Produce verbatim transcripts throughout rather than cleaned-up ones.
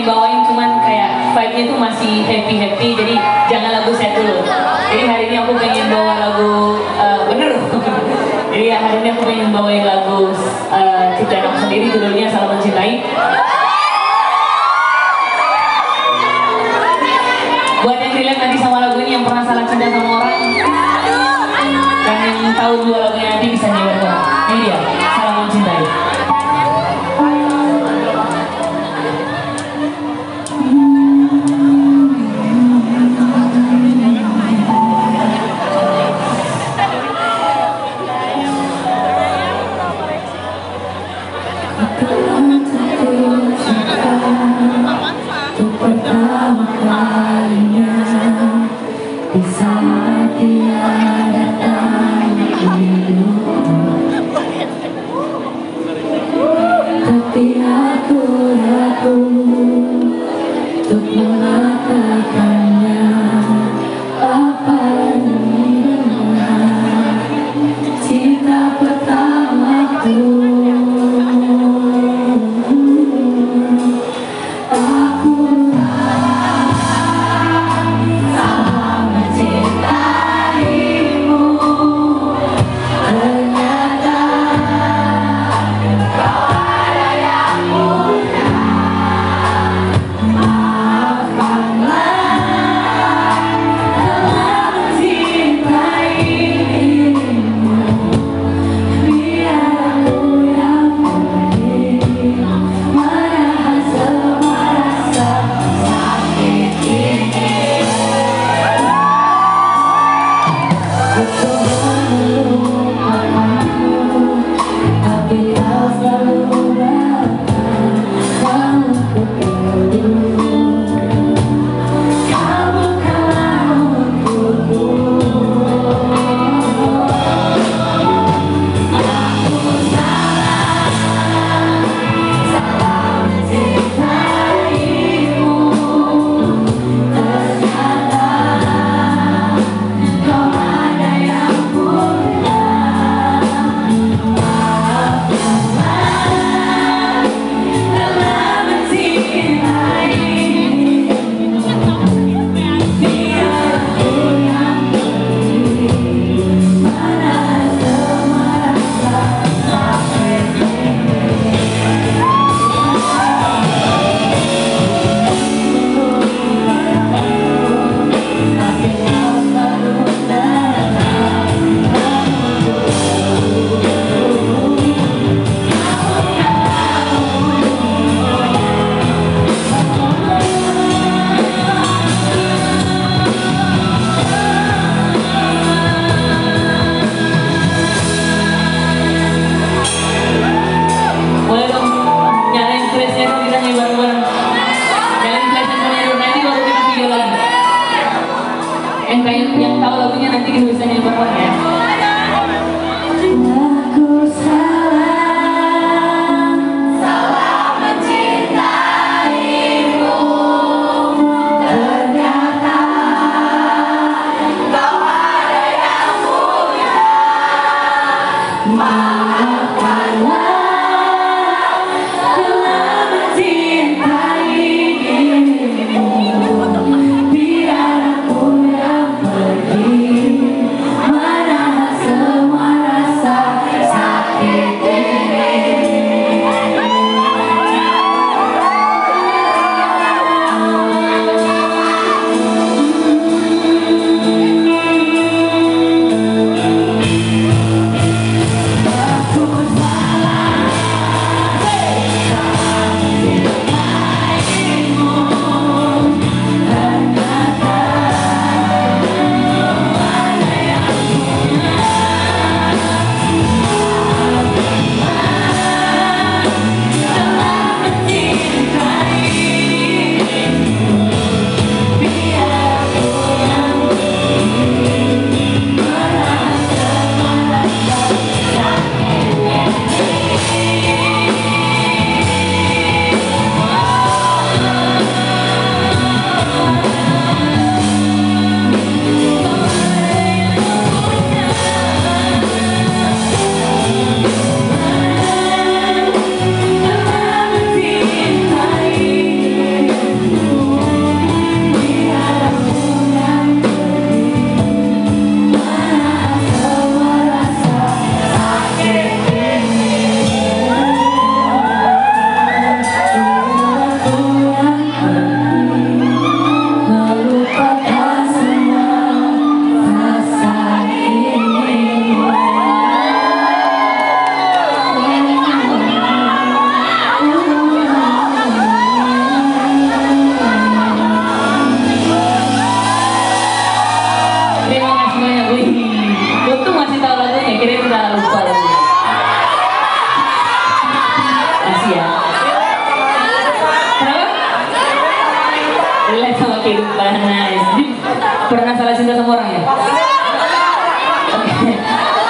pengen bawain, cuman kayak vibe-nya tuh masih happy-happy, jadi jangan lagu set dulu. Jadi hari ini aku pengen bawa lagu uh, bener jadi ya, hari ini aku pengen bawain lagu uh, ciptaan aku sendiri, judulnya Salah Mencintai. Buat yang relate nanti sama lagunya, yang pernah salah cinta sama orang, dan yang tahu dua lagunya nanti bisa nyebar ke orang. Ini dia, Salah Mencintai. Cinta pertamaku. ya. Relate sama kehidupan. Nice. Jadi, pernah salah cinta sama orang ya?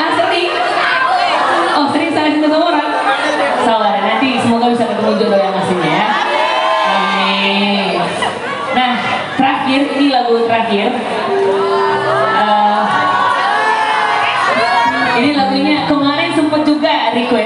Ah, sering. Oh, sering salah cinta sama orang? Salah. Nanti semoga bisa ketemu jodoh yang aslinya ya. Amin. Nah, terakhir, ini lagu terakhir. Uh, ini lagunya kemarin sempat juga request.